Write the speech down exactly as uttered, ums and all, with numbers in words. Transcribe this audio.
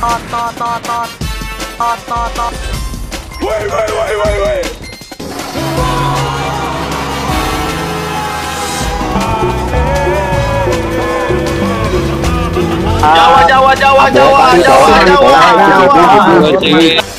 tot tot tot tot tot tot tot. Woi woi woi woi woi. Jawa Jawa Jawa Jawa Jawa Jawa Jawa.